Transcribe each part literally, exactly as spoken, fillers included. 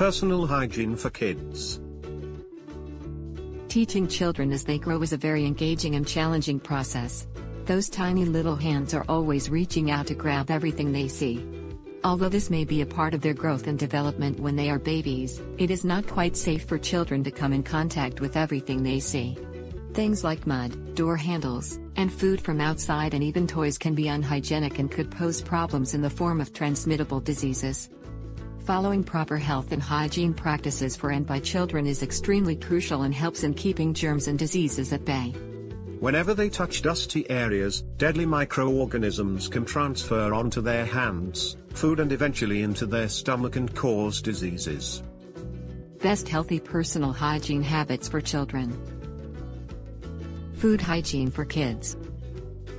Personal hygiene for kids. Teaching children as they grow is a very engaging and challenging process. Those tiny little hands are always reaching out to grab everything they see. Although this may be a part of their growth and development when they are babies, it is not quite safe for children to come in contact with everything they see. Things like mud, door handles, and food from outside and even toys can be unhygienic and could pose problems in the form of transmittable diseases. Following proper health and hygiene practices for and by children is extremely crucial and helps in keeping germs and diseases at bay. Whenever they touch dusty areas, deadly microorganisms can transfer onto their hands, food and eventually into their stomach and cause diseases. Best healthy personal hygiene habits for children. Food hygiene for kids.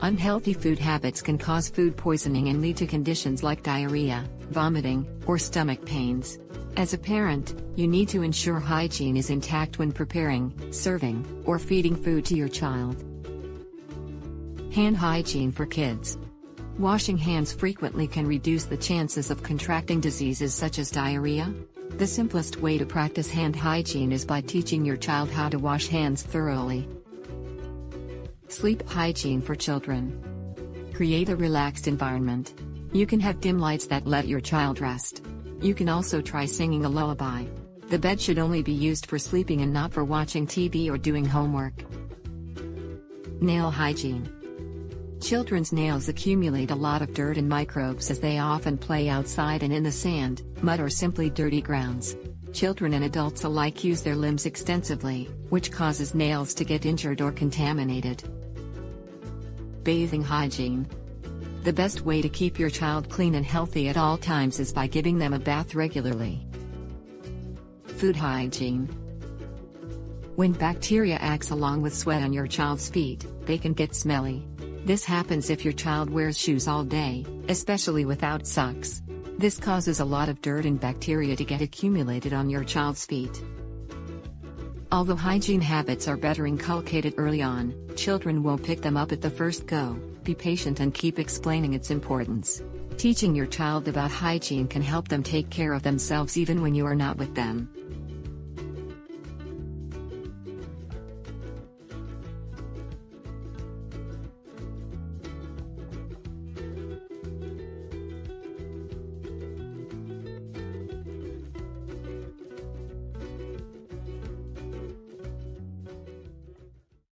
Unhealthy food habits can cause food poisoning and lead to conditions like diarrhea, vomiting, or stomach pains. As a parent, you need to ensure hygiene is intact when preparing, serving, or feeding food to your child. Hand hygiene for kids. Washing hands frequently can reduce the chances of contracting diseases such as diarrhea. The simplest way to practice hand hygiene is by teaching your child how to wash hands thoroughly. Sleep hygiene for children. Create a relaxed environment. You can have dim lights that let your child rest. You can also try singing a lullaby. The bed should only be used for sleeping and not for watching T V or doing homework. Nail hygiene. Children's nails accumulate a lot of dirt and microbes as they often play outside and in the sand, mud, or simply dirty grounds. Children and adults alike use their limbs extensively, which causes nails to get injured or contaminated. Bathing hygiene. The best way to keep your child clean and healthy at all times is by giving them a bath regularly. Food hygiene. When bacteria acts along with sweat on your child's feet, they can get smelly. This happens if your child wears shoes all day, especially without socks. This causes a lot of dirt and bacteria to get accumulated on your child's feet. Although hygiene habits are better inculcated early on, children won't pick them up at the first go. Be patient and keep explaining its importance. Teaching your child about hygiene can help them take care of themselves even when you are not with them.